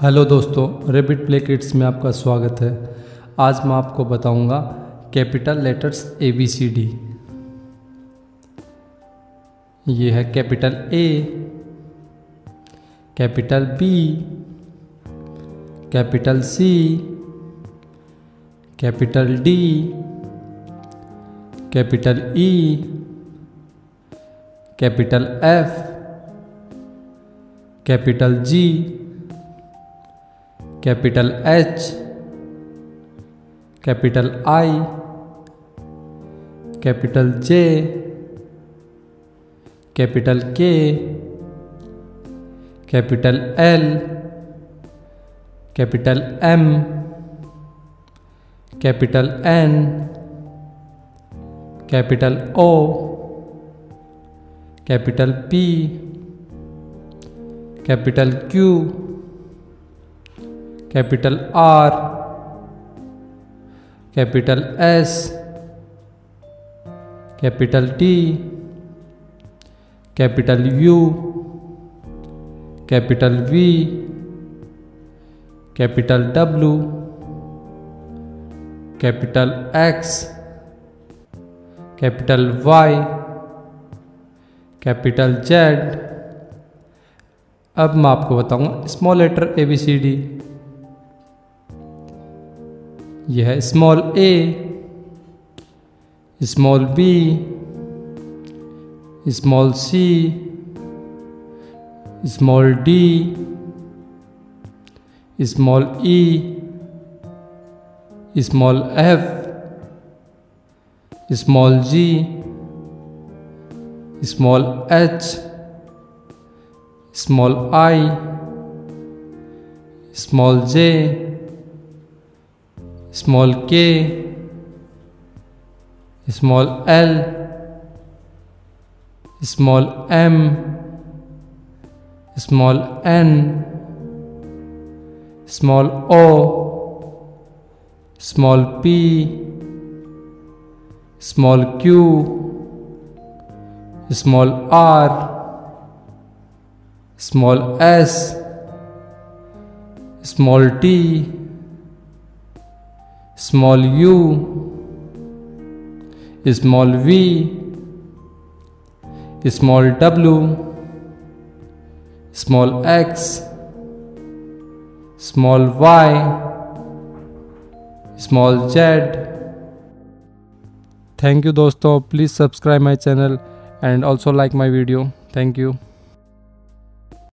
Hello दोस्तों, rabbit play kits में आपका स्वागत है। आज मैं आपको बताऊंगा कैपिटल लेटर्स ABCD। ये है capital A, capital B, capital C, capital D, capital E, capital F, capital G, capital H, capital I, capital J, capital K, capital L, capital M, capital N, capital O, capital P, capital Q, capital R, capital S, capital T, capital U, capital V, capital W, capital X, capital Y, capital Z। अब मैं आपको बताऊंगा small letter ABCD। यह है small a, small b, small c, small d, small e, small f, small g, small h, small i, small j, small k, small l, small m, small n, small o, small p, small q, small r, small s, small t, small u, small v, small w, small x, small y, small z। Thank you दोस्तों, please subscribe my channel and also like my video. Thank you.